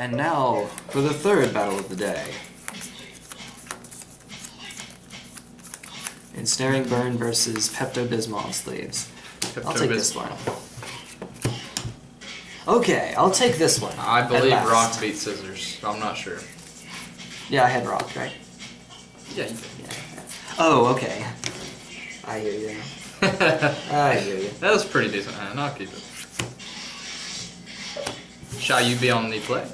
And now for the third battle of the day. Ensnaring Burn versus Pepto-Bismol sleeves. I'll take this one. Okay, I'll take this one. I believe Rock beat Scissors. I'm not sure. Yeah, I had Rock, right? Yeah, you did. Yeah. Oh, okay. I hear you. I hear you. That was pretty decent hand. I'll keep it. Shall you be on the play?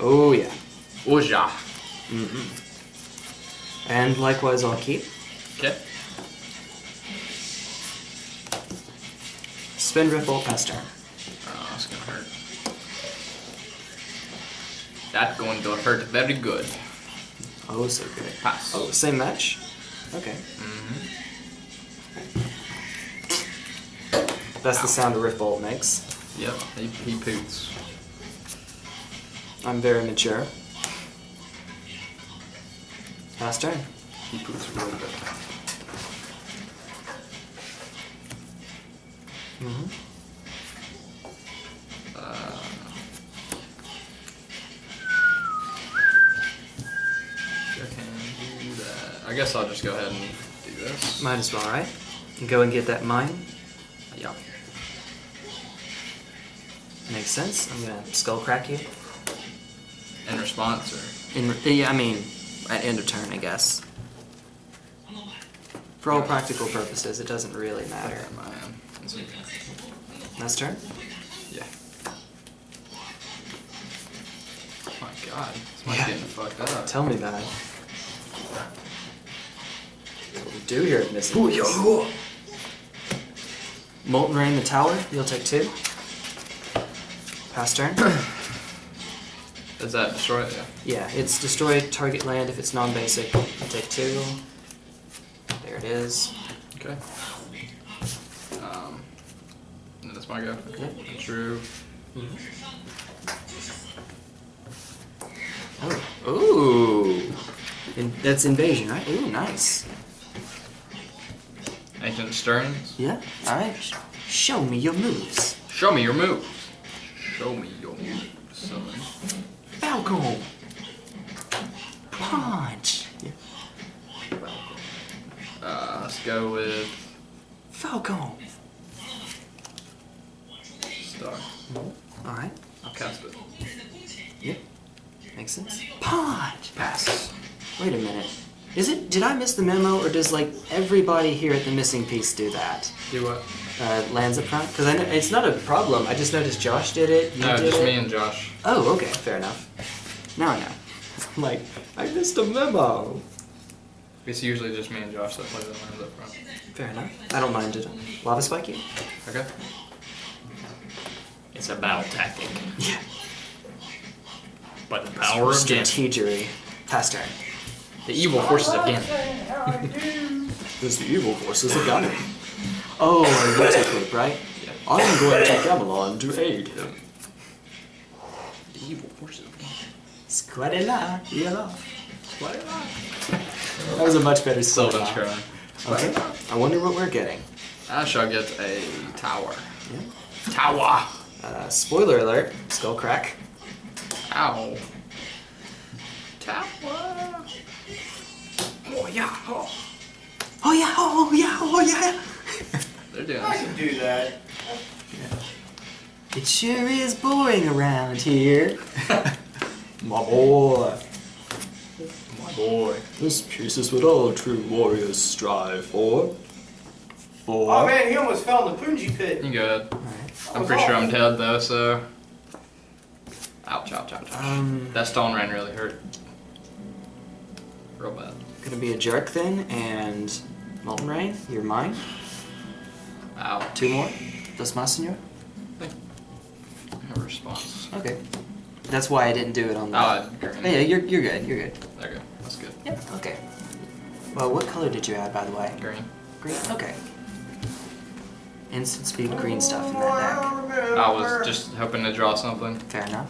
Oh, yeah. Oja. Mm-hmm. And likewise, I'll keep. Okay. Spin Rift Bolt past turn. Oh, that's gonna hurt. That's going to hurt very good. Oh, so good. Pass. Oh, same match? Okay. Mm-hmm. That's the sound a Rift Bolt makes. Yep, he poots. I'm very mature. Last turn. He poots really good. Mm-hmm. I can do that. I guess I'll just go ahead and do this. Might as well, right? Go and get that mine. Yeah. Makes sense. I'm gonna Skullcrack you. In response, or yeah, I mean, at end of turn, I guess. For all practical purposes, it doesn't really matter. Last turn? Yeah. Oh my god, this might be getting fucked up. Tell me about it. That's what we do here at Missing. Ooh, yo. Molten Rain the tower, you'll take two. Pass turn. Does that destroy it? Yeah, it's destroy target land if it's non-basic. I'll take two. There it is. Okay. That's my go. Okay. True. Mm-hmm. Oh. Ooh. That's invasion, right? Ooh, nice. Ancient Stirrings? Yeah. All right. Show me your moves. Show me your moves. Show me your moves, son. Falco. Punch. Yeah. Falco. Let's go with Falco. Star. Mm-hmm. All right. I'll cast it. Yep. Makes sense. Punch. Pass. Wait a minute. Is it? Did I miss the memo, or does like everybody here at the missing piece do that? Do what? Lands up front? Because it's not a problem. I just noticed Josh did it. No, just me and Josh. Oh, okay. Fair enough. Now I know. I'm like, I missed a memo. It's usually just me and Josh that play the lands up front. Fair enough. I don't mind it. Lava Spike you. Okay. It's a battle tactic. Yeah. But the power of strategery. Pass turn. The evil forces of Ganon. It's the evil forces of Ganon. Oh, and you take it, right? Yeah. I'm going to Gamelon to aid him. The evil forces of Ganon. Squadilla, yellow. Squadilla. That was a much better Sylvan. Okay. I wonder what we're getting. I shall get a tower. Yeah. Tower! Spoiler alert, Skullcrack. Ow. Tower! Oh yeah! Oh, oh yeah! Oh yeah! Oh yeah! They're doing I can do that. Yeah. It sure is boring around here. My boy. My boy. This piece is what all true warriors strive for. Oh man, he almost fell in the punji pit. You good. I'm pretty sure I'm dead though, so. Ouch, ouch, ouch. That stone rain really hurt. Real bad. Gonna be a jerk then, and Molten Rain, you're mine. Ow. Two more. Dos más, señor. I have a response. Okay. That's why I didn't do it on the. Oh, yeah, you're good, you're good. Okay, that's good. Yep, okay. Well, what color did you add, by the way? Green. Green? Okay. Instant speed green stuff in that deck. I was just hoping to draw something. Fair enough.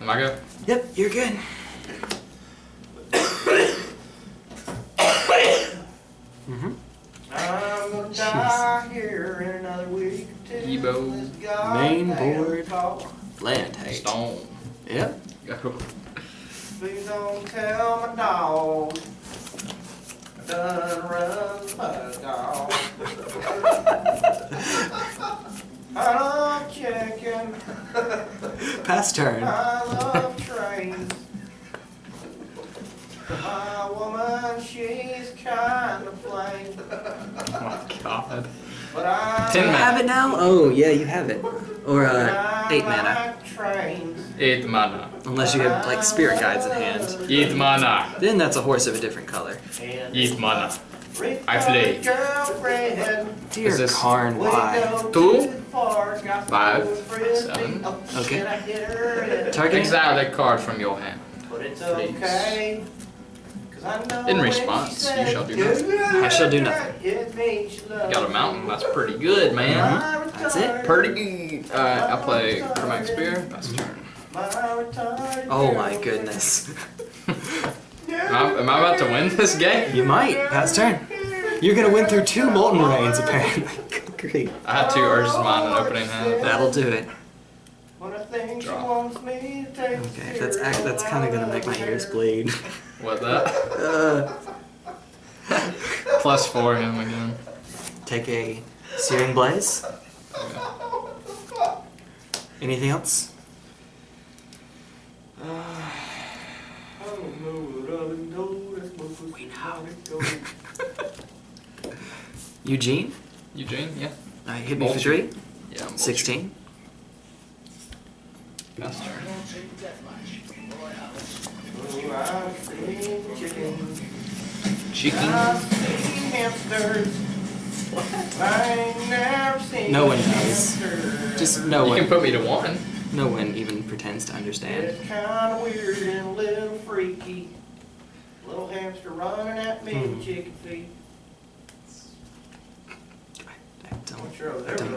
Am I good? Yep, you're good. Mm-hmm. I'm gonna die here in another week. Ebo. Main board. Land hate. Stone. Yeah? Go. Please don't tell my dog. I done run my dog. I love chicken. Pass turn. I love trains. My woman, she's kind of plain. Oh my god. But I do you have it now? Oh, yeah, you have it. Or 8 mana. Trains. 8 mana. Unless you have, like, spirit guides in hand. 8 mana. Then that's a horse of a different color. 8 mana. I play. Dear this Karn, why? 2, 5, 7. Okay. Target exile that card from your hand. Please. In response, you shall do nothing. I shall do nothing. Got a mountain. That's pretty good, man. That's it. Pretty good. I play Chromatic Spear. That's a turn. Oh my goodness. am I about to win this game? You might. Pass turn. You're gonna win through 2 Molten Rains, apparently. Great. I had 2 Urza's Mines in opening hand. That'll do it. Draw. Okay, that's kind of gonna make my ears bleed. What that? Plus 4 him again. Take a Searing Blaze. Yeah. Anything else? Eugene? Eugene, yeah. Alright, hit me for 3. Yeah, 16. Pass turn. Chicken. What? No one knows. Just no one. You can put me to 1. No one even pretends to understand. It's kind of weird and a little freaky. Little hamster running at me with chicken feet. I don't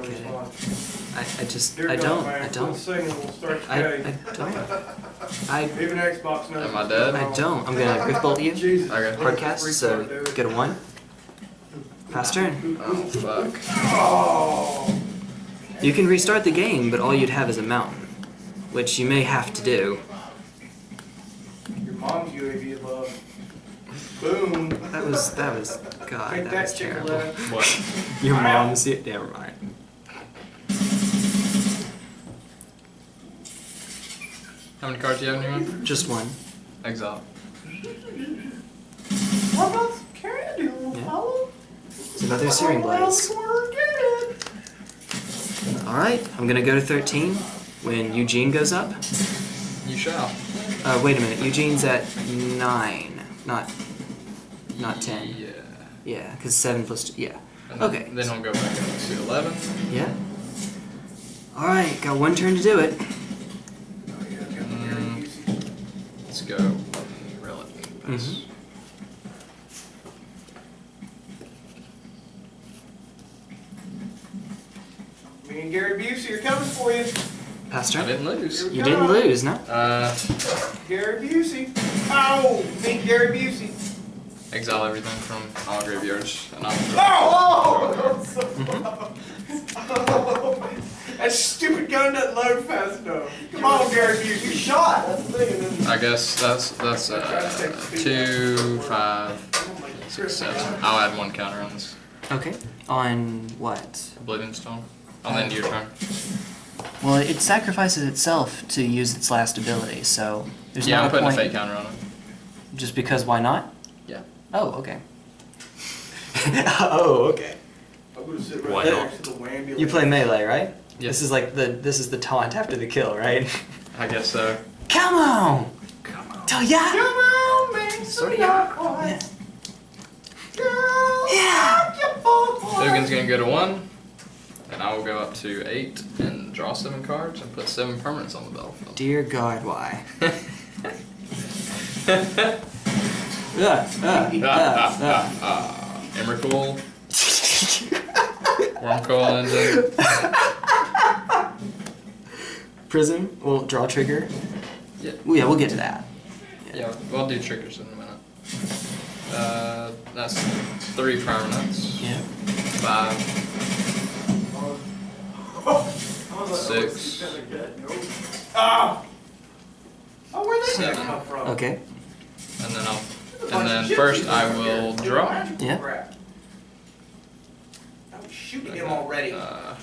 get it. I don't. Even Xbox knows. Am I dead? I don't. I'm gonna Rift Bolt you. Okay. Hardcast, so get a 1. Pass turn. Oh fuck. Oh. You can restart the game, but all you'd have is a mountain, which you may have to do. Your mom's UAV is love. Boom. That was. God, that was terrible. What? Your mom's. Never mind. How many cards do you have in your hand? Just 1. Exile. What else can you do? Follow? It's another Searing Blaze. Alright, I'm gonna go to 13 when Eugene goes up. You shall. Wait a minute, Eugene's at 9, not 10. Yeah. Yeah, because 7 plus 2, yeah. And okay. Then I'll go back to 11. Yeah. Alright, got 1 turn to do it. Let's go. Relic. Me and Gary Busey are coming for you. Pass turn. I didn't lose. You didn't lose, no? Gary Busey. Ow! Me, Gary Busey. Exile everything from all graveyards. And oh! So that stupid gun doesn't load fast enough. Come on, Gary, you shot! That's the thing. I guess that's 2, 5, 6, 7. I'll add 1 counter on this. Okay. On what? Oblivion Stone. On the end of your turn. Well, it sacrifices itself to use its last ability, so there's no point. Yeah, I'm putting a fake counter on it. Just because why not? Yeah. Oh, okay. Oh, okay. Why not? You play melee, right? Yes. This is the taunt after the kill, right? I guess so. Come on! Come on. Tell ya! Come on, man! So ya! Yeah. Girl! Yeah! Logan's gonna go to 1, and I will go up to 8 and draw 7 cards and put 7 permanents on the battlefield. Dear God, why? Emrakul. Wurmcoil engine. Prism? Well, draw trigger? Yeah. Well, yeah, we'll get to that. Yeah, we'll do triggers in a minute. That's 3 permanents. Yeah. 5. 6. 7. Okay. And then I'll. And then first I will draw. Yeah. I was shooting him already. Well,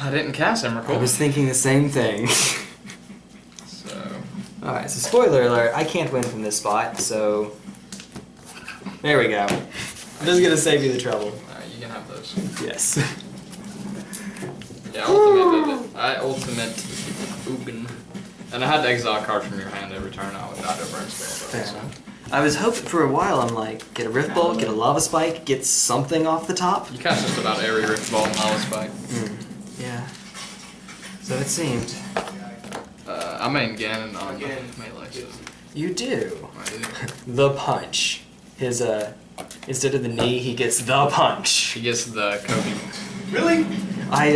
I didn't cast Emrakul. I was thinking the same thing. So. Alright, so spoiler alert, I can't win from this spot, so. There we go. I'm just gonna save you the trouble. Alright, you can have those. Yes. Yeah, I ultimate Ugin. And I had to exile a card from your hand every turn. I would not over and spell. Fair enough. I was hoping for a while, I'm like, get a Rift Bolt, get a Lava Spike, get something off the top. You cast just about every Rift Bolt and Lava Spike. Mm. Yeah. So it seemed. I main Ganon on melee. You do. I do. The punch. His, instead of the knee, he gets the punch. He gets the Kobe. Really? I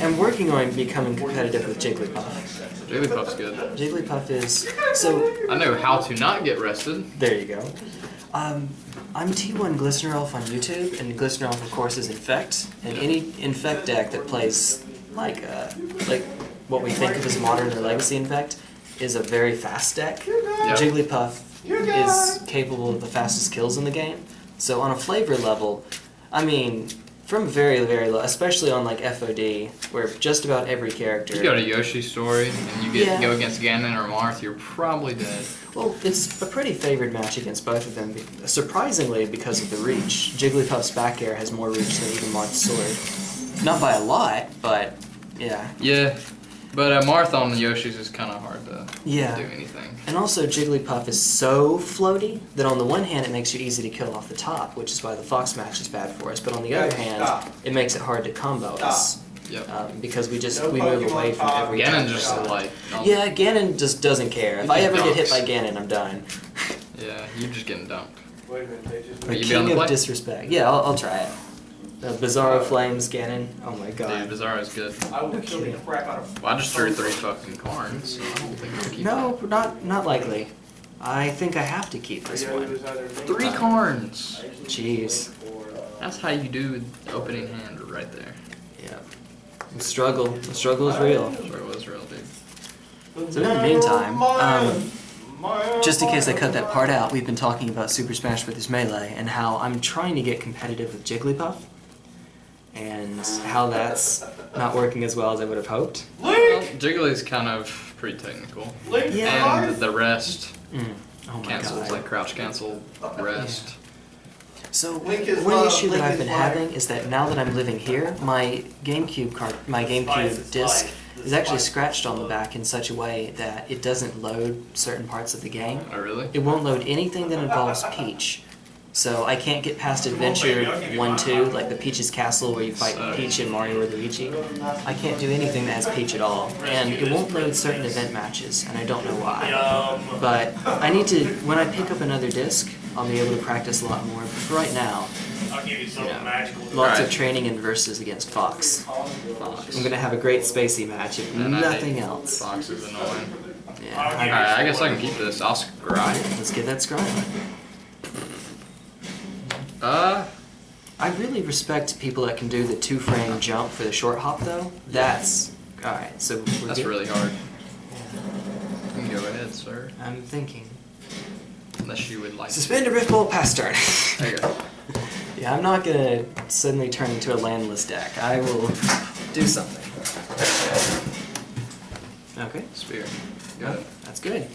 am working on becoming competitive with Jigglypuff. Jigglypuff's good. Jigglypuff is so. I know how to not get rested. There you go. I'm T1 Glistener Elf on YouTube, and Glistener Elf, of course, is Infect. And any Infect deck that plays like what we think of as modern or legacy Infect is a very fast deck. Yep. Jigglypuff is capable of the fastest kills in the game. So on a flavor level, I mean. From very, very low, especially on like FOD, where just about every character. You go to Yoshi's story and you get go against Ganon or Marth, you're probably dead. Well, it's a pretty favored match against both of them, surprisingly because of the reach. Jigglypuff's back air has more reach than even Marth's sword. Not by a lot, but yeah. Yeah, but Marth on Yoshi's is kind of hard to do anything. And also Jigglypuff is so floaty that on the one hand it makes you easy to kill off the top, which is why the Fox match is bad for us, but on the other hand, it makes it hard to combo us. Yep. Because we just we move away from every Ganon just like... Yeah, Ganon just doesn't care. If I ever get hit by Ganon, I'm done. Yeah, you're just getting dumped. Wait a minute, they just... The king of disrespect. Yeah, I'll try it. Bizarro Flames Ganon. Oh my god. Dude, Bizarro's good. I will kill the crap out of. Well, I just drew 3 fucking Karns, so I don't think I'll keep it. Not likely. I think I have to keep this one. 3 Karns! Jeez. That's how you do the opening hand right there. Yeah. The struggle. The struggle is real. The struggle is real, dude. So in the meantime, just in case I cut that part out, we've been talking about Super Smash Bros. Melee and how I'm trying to get competitive with Jigglypuff. And how that's not working as well as I would have hoped. Well, Jiggly's kind of pretty technical. Yeah. And the rest cancels, like crouch cancel, rest. Yeah. So one issue that I've been having is that now that I'm living here, my GameCube card, my GameCube disc is actually scratched on the back in such a way that it doesn't load certain parts of the game. Oh, really? It won't load anything that involves Peach. So I can't get past Adventure 1-2, like the Peach's Castle where you fight Peach and Mario or Luigi. I can't do anything that has Peach at all, and it won't load certain event matches, and I don't know why. But I need to, when I pick up another disc, I'll be able to practice a lot more, but for right now, lots of training and verses against Fox. I'm going to have a great spacey match, if nothing else. Fox is annoying. Yeah. Alright, I guess I can keep this. I'll scry. Let's get that scry. I really respect people that can do the 2-frame jump for the short hop, though. That's alright. So that's really hard. Yeah. You can go ahead, sir. I'm thinking. Unless you would like. Suspend a Rift Bolt past turn. There you go. Yeah, I'm not gonna suddenly turn into a landless deck. I will do something. Okay. Spear. Got it. That's good.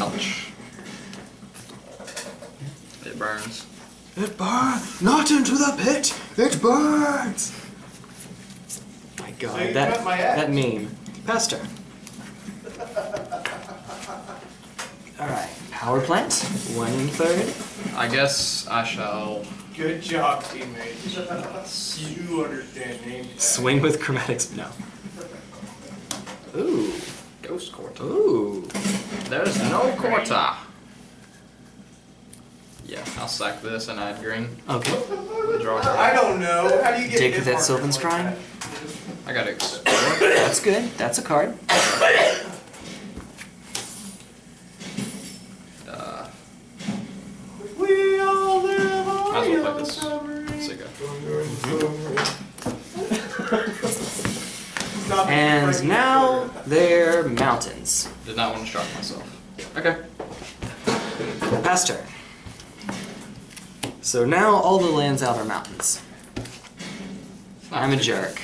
Ouch. It burns. It burns! Not into the pit! It burns! My god, so that meme. Past turn. Alright, power plant. 1/3. I guess I shall... Good job, teammates. You understand name tag. Swing with chromatics. No. Ooh. Ghost Quarter. Ooh. There's no quarter. Yeah, I'll sack this and add green. Okay. I don't know. How do you get dig with that Sylvan's Crime? I got it. That's good. That's a card. We all live on might as well play this. Let's go. And now they're mountains. Did not want to shock myself. Okay. Past turn. So now all the lands out are mountains. I'm a jerk.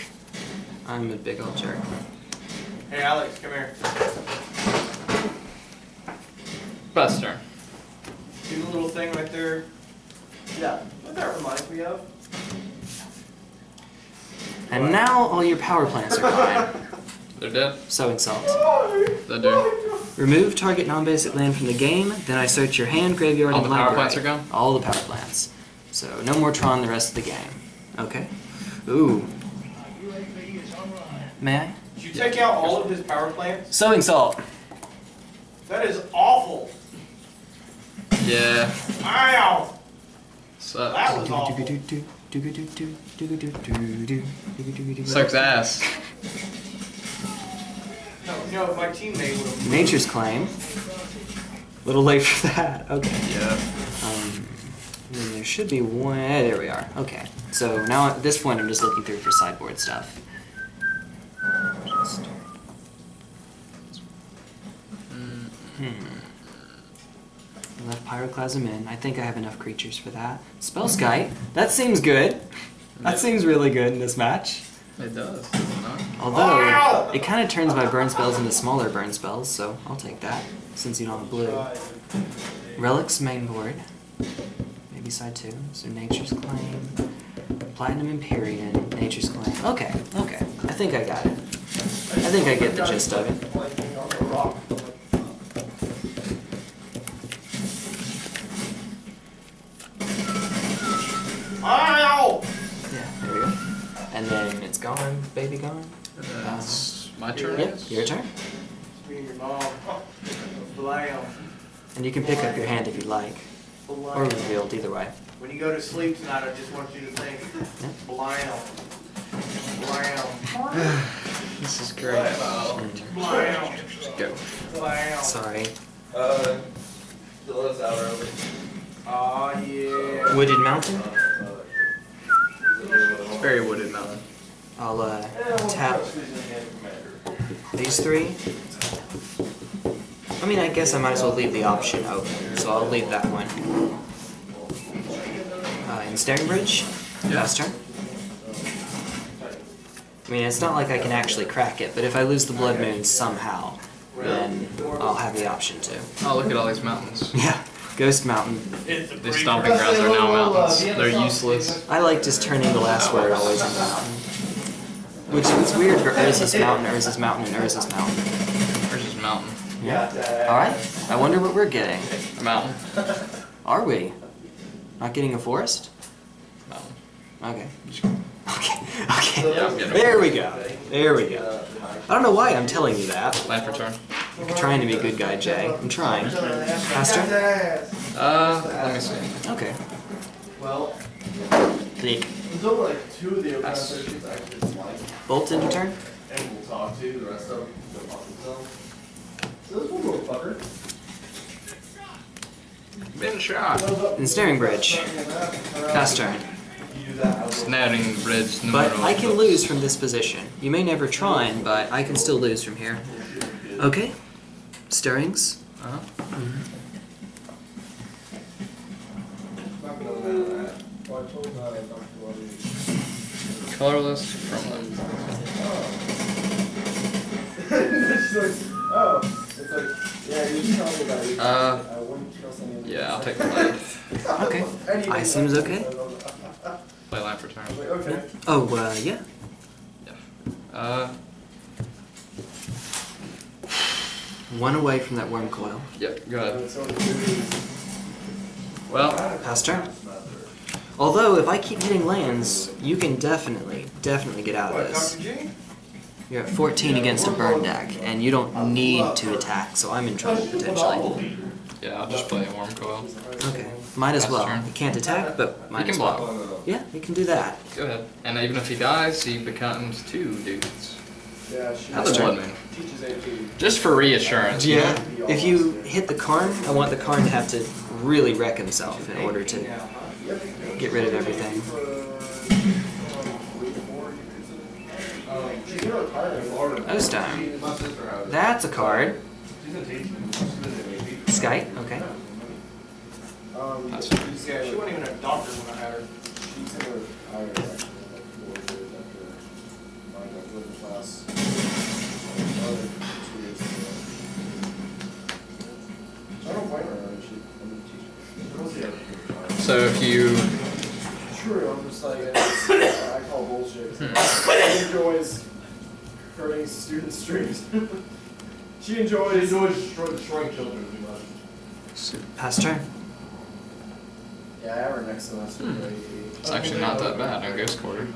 I'm a big old jerk. Hey Alex, come here. Past turn. See the little thing right there? Yeah. What that reminds me of? And what? Now all your power plants are gone. They're dead. Sowing Salt. They're dead. Remove target non-basic land from the game, then I search your hand, graveyard, and library. All the power plants are gone? All the power plants. So no more Tron the rest of the game. Okay. Ooh. May I? Did you take out all of his power plants? Sowing Salt. That is awful. Yeah. Wow. Sucks. That was awful. Sucks ass. No, my teammate would. Nature's Claim. A little late for that. Okay. Yeah. Then there should be one. There we are. Okay. So now at this point, I'm just looking through for sideboard stuff. Left Pyroclasm in. I think I have enough creatures for that. Spellskite. That seems good. That seems really good in this match. It does. Although, it kind of turns my burn spells into smaller burn spells, so I'll take that, since you don't have blue. Relics main board. Maybe side two. So Nature's Claim. Platinum Empyrean. Nature's Claim. Okay, okay. I think I got it. I think I get the gist of it. Ow! Yeah, there we go. And then it's gone, baby gone. That's my turn? Yep, your turn. And you can pick up your hand if you like. Or revealed, either way. When you go to sleep tonight, I just want you to think, Blam. This is great. Blam. Just go. Blam. Sorry. Zillow's out early. Aw, yeah. Wooded Mountain? It's very wooded mountain. I'll tap these three. I mean, I guess I might as well leave the option open, so I'll leave that one. Ensnaring Bridge, last turn. I mean, it's not like I can actually crack it, but if I lose the Blood Moon somehow, then I'll have the option to. Oh, look at all these mountains. Yeah. Ghost Mountain. The stomping grounds are now mountains. They're useless. I like just turning the last word always into mountain. Which is weird for Urza's Mountain, Urza's Mountain, and Urza's Mountain. Urza's Mountain. Yeah. Alright. I wonder what we're getting. A mountain. Are we? Not getting a forest? Mountain. Okay. Okay. Yeah, there we go. There we go. I don't know why I'm telling you that. Land return. You're trying to be a good guy, Jay. I'm trying. Pastor? Let me see. Okay. Well, think. Until like two of the other searches I just like. Bolt in return? And we'll talk to the rest of them. So this one little fucker. Been shot. Ensnaring Bridge. Pastor. Snaring Bridge. But I can lose from this position. You may never try, but I can still lose from here. Okay. Stirrings. Uh-huh. Mm-hmm. Colorless from them. Yeah, I'll take the land. Okay. I seems okay. Play land for turn. Okay. Oh, yeah. Yeah. One away from that Wurmcoil. Yep, go ahead. Well, past turn. Although, if I keep hitting lands, you can definitely get out of this. You're at 14 against a burn deck, and you don't need to attack, so I'm in trouble potentially. Yeah, I'll just play a Wurmcoil. Okay, might as well. You can't attack, but might as well. You can block. Yeah, you can do that. Go ahead. And even if he dies, he becomes two dudes. Yeah, that's Blood Moon. Just for reassurance. Yeah. If you hit the Karn, I want the Karn to have to really wreck himself in order to get rid of everything. Oastime. That's a card. Skite, okay. Yeah, she wasn't even a doctor when I had her. She said I had her like 4 years after my doctorate class. I don't blame her. So if you... True, I'm just like, I call bullshit. She enjoys hurting students' dreams. She enjoys destroying children too much. So, past turn. Yeah, I have her next semester. It's actually not that bad on Ghost Quarter.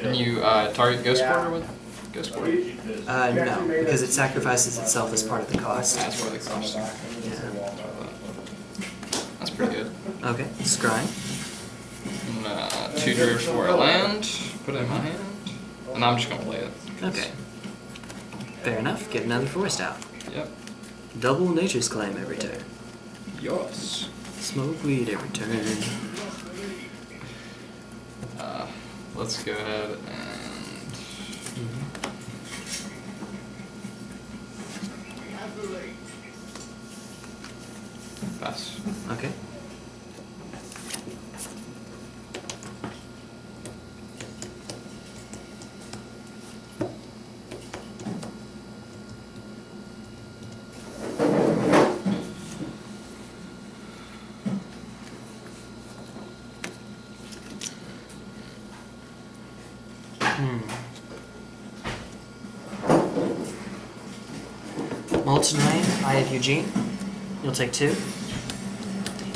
Can you target Ghost Quarter with Ghost Quarter? No, because it sacrifices itself as part of the cost. That's part of the cost. Yeah. That's pretty good. Okay, scrying. Two Druids for a land. Put it in my hand. And I'm just going to play it. Okay. Fair enough. Get another forest out. Yep. Double Nature's Claim every turn. Yours. Smoke weed every turn. Let's go ahead and... Pass. Okay. Molten Rain, Eye of Ugin. You'll take 2.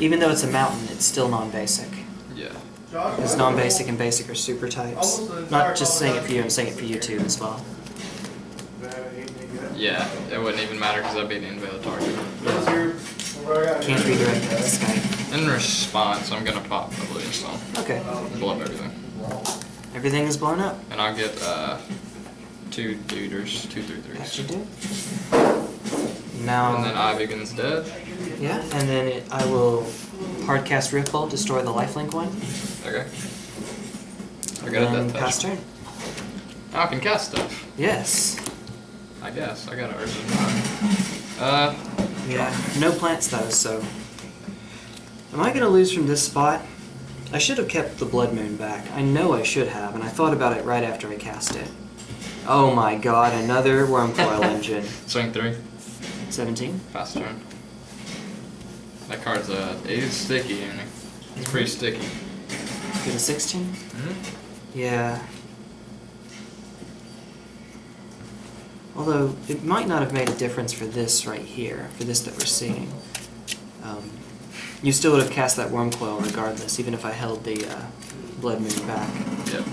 Even though it's a mountain, it's still non-basic. Yeah. Because non-basic and basic are super types. Not just saying it for you, I'm saying it for you too as well. Yeah, it wouldn't even matter because I'd be an invalid target. Can't redirect this guy. In response, I'm gonna pop Oblivion Stone. Okay. Blow up everything. Everything is blown up. And I'll get 2 duders, 2 through 3s. That you do. Now. And then Ivigan's dead. Yeah, and then I will hardcast Rift Bolt, destroy the lifelink one. Okay. I got a death touch. Pass turn. I can cast stuff. Yes. I guess. I got an Urza's Mines. Yeah, no plants though, so... Am I going to lose from this spot? I should have kept the Blood Moon back. I know I should have, and I thought about it right after I cast it. Oh my god, another Wurmcoil engine. Swing 3. 17. Pass turn. That card's it is sticky, isn't it? It's pretty sticky. Get a 16? Mm-hmm. Yeah. Although, it might not have made a difference for this right here, for this that we're seeing. You still would have cast that Wurmcoil regardless, even if I held the Blood Moon back. Yep.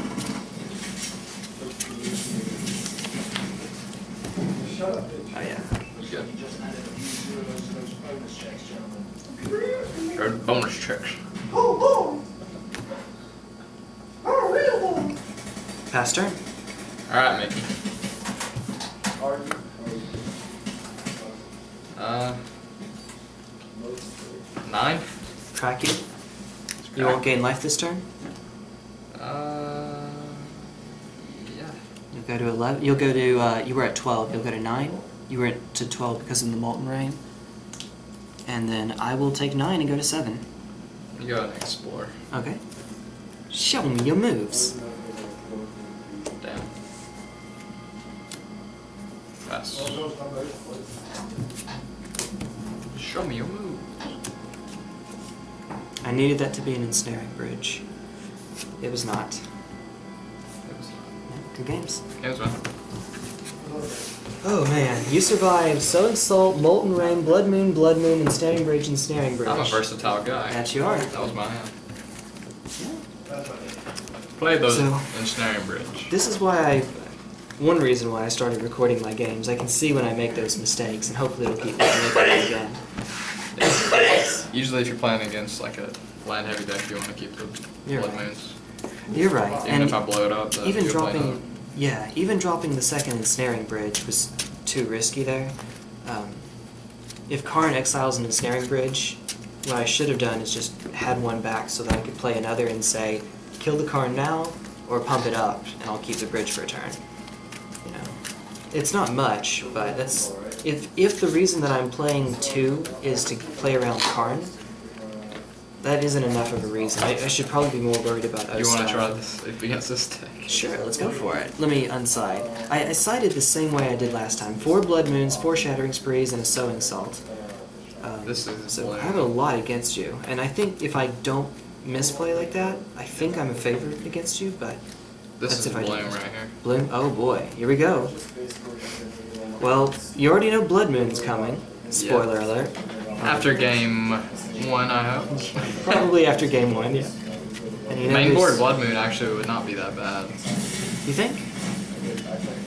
Oh yeah. Good. Or bonus tricks. Pass turn. Alright, Mickey. Nine. Track it. You won't gain life this turn? Yeah. You'll go to 11. You'll go to, you were at 12. You'll go to 9. You were to 12 because of the Molten Rain. And then I will take 9 and go to 7. You gotta explore. Okay. Show me your moves. Damn. Pass. Show me your moves. I needed that to be an Ensnaring Bridge. It was not. It was not. Good games. Yeah, it was fun. Oh man, you survived Sowing Salt, Molten Rain, Blood Moon, Ensnaring Bridge, and Snaring Bridge. I'm a versatile guy. That you are. That was my hand. Yeah. Play those Ensnaring Bridge. This is why one reason why I started recording my games. I can see when I make those mistakes, and hopefully it'll keep me from making them again. Yeah. Usually if you're playing against like a land heavy deck, you want to keep the Blood Moons. You're right. Even if I blow it up, even dropping... Yeah, even dropping the second Ensnaring Bridge was too risky there. If Karn exiles an Ensnaring Bridge, what I should have done is just had one back so that I could play another and say, kill the Karn now, or pump it up, and I'll keep the bridge for a turn. It's not much, but that's if the reason that I'm playing 2 is to play around Karn, that isn't enough of a reason. I should probably be more worried about Azusa. You want to try this against this deck? Sure, let's go for it. Let me unside. I sided the same way I did last time. 4 Blood Moons, 4 Shattering Sprees, and a Sowing Salt. This is so I have a lot against you, and I think if I don't misplay like that, I think I'm a favorite against you, but... This is Bloom right here. Bloom? Oh boy, here we go. Well, you already know Blood Moon's coming. Spoiler alert. After game 1, I hope. Probably after game 1, yeah. And you know main board Blood Moon actually would not be that bad. You think?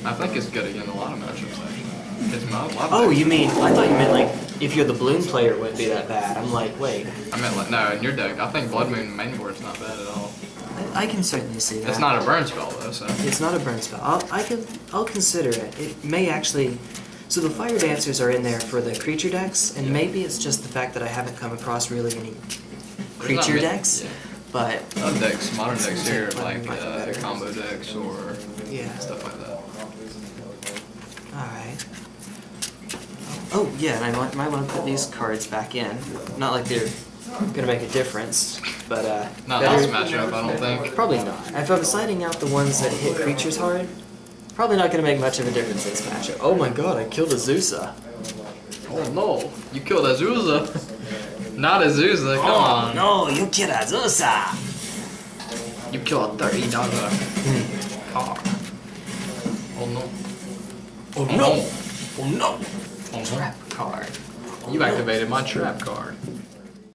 I think it's good against a lot of matchups actually. Oh, you mean, I thought you meant like, if you're the Bloom player it wouldn't be that bad. I'm like, wait. I meant like, no, in your deck, I think Blood Moon main board's not bad at all. I can certainly see that. It's not a burn spell, though, so... It's not a burn spell. I'll consider it. It may actually... So the Fire Dancers are in there for the creature decks, and maybe it's just the fact that I haven't come across really any creature decks, but... decks, modern decks here, like combo decks or stuff like that. Alright. Oh, yeah, and I might want to put these cards back in. Not like they're... gonna make a difference, but not last matchup, I don't think. Probably not. If I'm deciding out the ones that hit creatures hard, probably not gonna make much of a difference this matchup. Oh my god, I killed Azusa. Oh no, you killed Azusa. Not Azusa, come on. No, you killed Azusa. You killed a $30 car. Oh no. Oh no. Oh no. Oh no. Trap card. You activated my trap card.